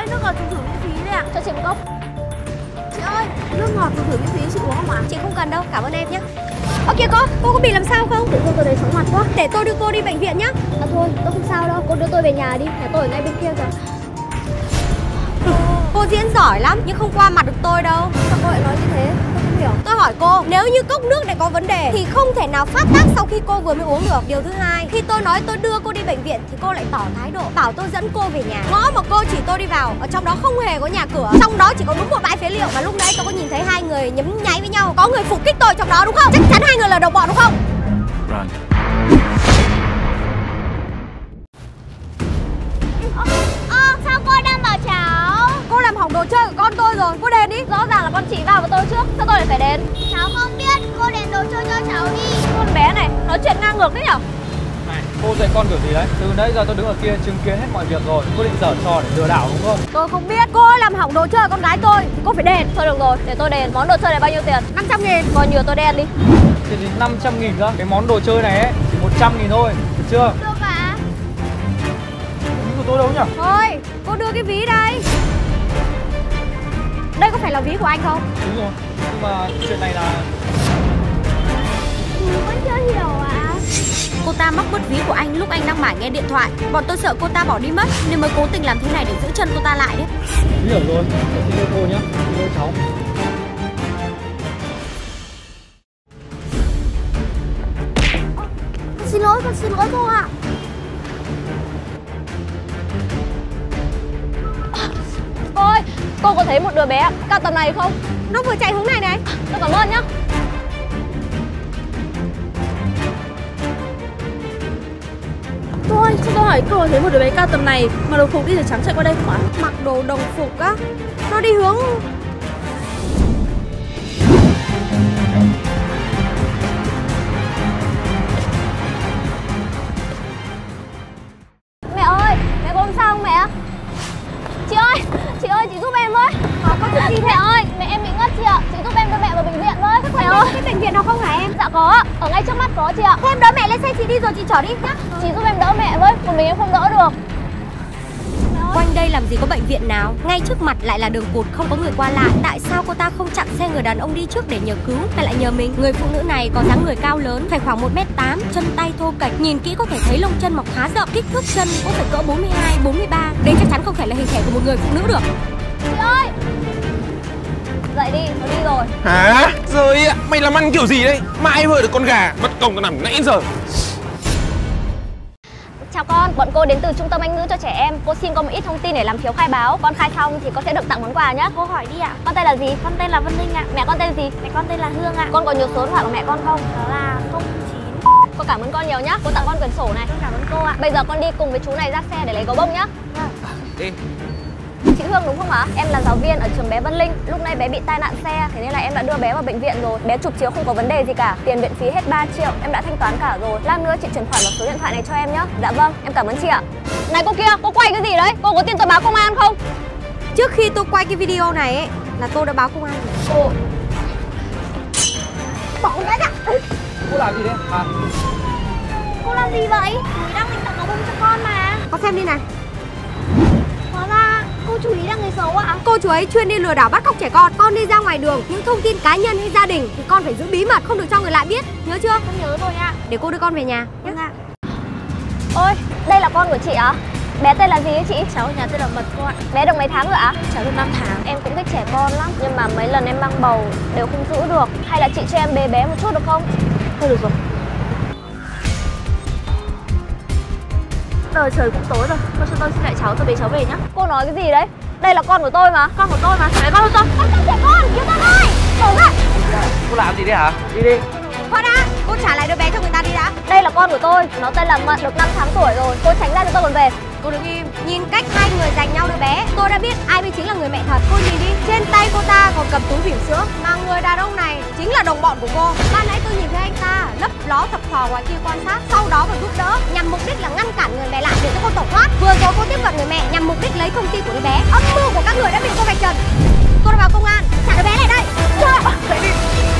ơi, nước ngọt dùng thử miễn phí đây ạ. Cho chị một cốc. Chị ơi, nước ngọt dùng thử miễn phí, chị uống không ạ? Chị không cần đâu, cảm ơn em nhé. Ơ kìa cô có bị làm sao không? Tự dưng tôi thấy chóng mặt quá. Để tôi đưa cô đi bệnh viện nhá. À thôi, tôi không sao đâu, cô đưa tôi về nhà đi, nhà tôi ở ngay bên kia kìa. Cô diễn giỏi lắm nhưng không qua mặt được tôi đâu. Sao cô lại nói như thế? Tôi không hiểu. Tôi hỏi cô, nếu như cốc nước này có vấn đề thì không thể nào phát tác sau khi cô vừa mới uống được. Điều thứ hai, khi tôi nói tôi đưa cô đi bệnh viện thì cô lại tỏ thái độ bảo tôi dẫn cô về nhà. Ngõ mà cô chỉ tôi đi vào, ở trong đó không hề có nhà cửa, trong đó chỉ có đúng một bãi phế liệu. Và lúc nãy tôi có nhìn thấy hai người nhấm nháy với nhau, có người phục kích tôi trong đó đúng không? Chắc chắn hai người là đồng bọn đúng không? Run. Đồ chơi của con tôi rồi, cô đền đi. Rõ ràng là con chị vào với tôi trước, sao tôi lại phải đền? Cháu không biết, cô đền đồ chơi cho cháu đi. Con bé này, nói chuyện ngang ngược đấy nhở? Này, cô dạy con kiểu gì đấy? Từ nãy giờ tôi đứng ở kia chứng kiến hết mọi việc rồi, cô định giở trò để lừa đảo đúng không? Tôi không biết, cô làm hỏng đồ chơi của con gái tôi thì cô phải đền. Thôi được rồi, để tôi đền, món đồ chơi này bao nhiêu tiền? 500.000. Còn nhiều tôi đen đi. Thì 500.000 cơ, cái món đồ chơi này ấy, chỉ 100.000 thôi, được chưa? Được ạ. Ví của tôi đâu nhở? Thôi, cô đưa cái ví đây. Đây có phải là ví của anh không? Đúng rồi, nhưng mà chuyện này là... vẫn chưa hiểu ạ. Cô ta móc mất ví của anh lúc anh đang mải nghe điện thoại. Bọn tôi sợ cô ta bỏ đi mất nên mới cố tình làm thế này để giữ chân cô ta lại đấy. Hiểu rồi, tôi xin lỗi cô nhé, xin lỗi cháu. Con xin lỗi cô ạ. Cô có thấy một đứa bé cao tầm này không? Nó vừa chạy hướng này này. Tôi cảm ơn nhá. Thôi, cho tôi hỏi cô thấy một đứa bé cao tầm này mà đồng phục đi rồi trắng chạy qua đây không ạ? Mặc đồ đồng phục á? Nó đi hướng... Mẹ ơi, mẹ có làm sao không mẹ? Chị ơi, chị giúp em với. Có chuyện gì thế? Mẹ ơi, mẹ em bị ngất chị ạ. Chị giúp em đưa mẹ vào bệnh viện với. Mẹ ơi, cái bệnh viện nào không hả em? Dạ có, ở ngay trước mắt có chị ạ. Thế em đỡ mẹ lên xe chị đi rồi chị chở đi nhá. Chị giúp em đỡ mẹ với, còn mình em không đỡ được. Quanh đây làm gì có bệnh viện nào? Ngay trước mặt lại là đường cụt không có người qua lại. Tại sao cô ta không chặn xe người đàn ông đi trước để nhờ cứu hay lại nhờ mình? Người phụ nữ này có dáng người cao lớn, phải khoảng 1m8, chân tay thô kệch, nhìn kỹ có thể thấy lông chân mọc khá rộng, kích thước chân cũng phải cỡ 42, 43. Đây chắc chắn không thể là hình thể của một người phụ nữ được. Chị ơi! Dậy đi, nó đi rồi. Hả? Rồi ạ, mày làm ăn kiểu gì đấy? Mãi vừa được con gà, mất công tao nằm nãy giờ. Chào con, bọn cô đến từ trung tâm Anh ngữ cho trẻ em. Cô xin con một ít thông tin để làm phiếu khai báo. Con khai xong thì con sẽ được tặng món quà nhé. Cô hỏi đi ạ. Con tên là gì? Con tên là Vân Linh ạ. Mẹ con tên gì? Mẹ con tên là Hương ạ. Con có nhớ số điện thoại của mẹ con không? Đó là 09. Cô cảm ơn con nhiều nhé. Cô tặng con quyển sổ này. Con cảm ơn cô ạ. Bây giờ con đi cùng với chú này ra xe để lấy gấu bông nhé. Đi. Chị Hương đúng không ạ? Em là giáo viên ở trường bé Vân Linh. Lúc nay bé bị tai nạn xe, thế nên là em đã đưa bé vào bệnh viện rồi. Bé chụp chiếu không có vấn đề gì cả. Tiền viện phí hết 3 triệu, em đã thanh toán cả rồi. Lát nữa chị chuyển khoản vào số điện thoại này cho em nhé. Dạ vâng, em cảm ơn chị ạ. Này cô kia, cô quay cái gì đấy? Cô có tin tôi báo công an không? Trước khi tôi quay cái video này ấy, là tôi đã báo công an rồi. Cô... Bỏ con gái ra. Cô làm gì đấy? À... Cô làm gì vậy? Mình đang định tặng gấu bông cho con mà. Con xem đi này. Hóa ra cô chú ý là người xấu ạ. Cô chú ấy chuyên đi lừa đảo bắt cóc trẻ con. Con đi ra ngoài đường, những thông tin cá nhân hay gia đình thì con phải giữ bí mật, không được cho người lạ biết. Nhớ chưa? Con nhớ rồi ạ. Để cô đưa con về nhà nhé. Dạ. Ôi, đây là con của chị ạ. Bé tên là gì ấy chị? Cháu ở nhà tên là Mật cô ạ. Bé được mấy tháng rồi ạ? Cháu được 5 tháng. Em cũng thích trẻ con lắm, nhưng mà mấy lần em mang bầu đều không giữ được. Hay là chị cho em bế bé một chút được không? Thôi được rồi. Trời cũng tối rồi, cô cho tôi xin lại cháu, tôi bế cháu về nhá. Cô nói cái gì đấy? Đây là con của tôi mà. Con của tôi mà. Đấy, con của tôi. Con không thể con, cứu con ơi. Đổ ra. Cô làm gì đấy hả? Đi đi. Khoan đã, cô trả lại đứa bé cho người ta đi đã. Đây là con của tôi, nó tên là Mận, được 5 tháng tuổi rồi. Cô tránh ra cho tôi còn về. Cô đứng im. Nhìn cách hai người giành nhau đứa bé, tôi đã biết ai mới chính là người mẹ thật. Cô nhìn đi, trên tay cô ta còn cầm túi bỉm sữa. Mà người đàn ông này chính là đồng bọn của cô. Ban nãy tôi nhìn thấy anh ta lấp ló thập thò ngoài kia quan sát, sau đó còn giúp đỡ nhằm mục đích là ngăn cản người mẹ lại để cho cô tẩu thoát. Vừa rồi cô tiếp cận người mẹ nhằm mục đích lấy thông tin của đứa bé. Âm mưu của các người đã bị cô vạch trần. Tôi đã báo công an, trả đứa bé lại đây. Đi.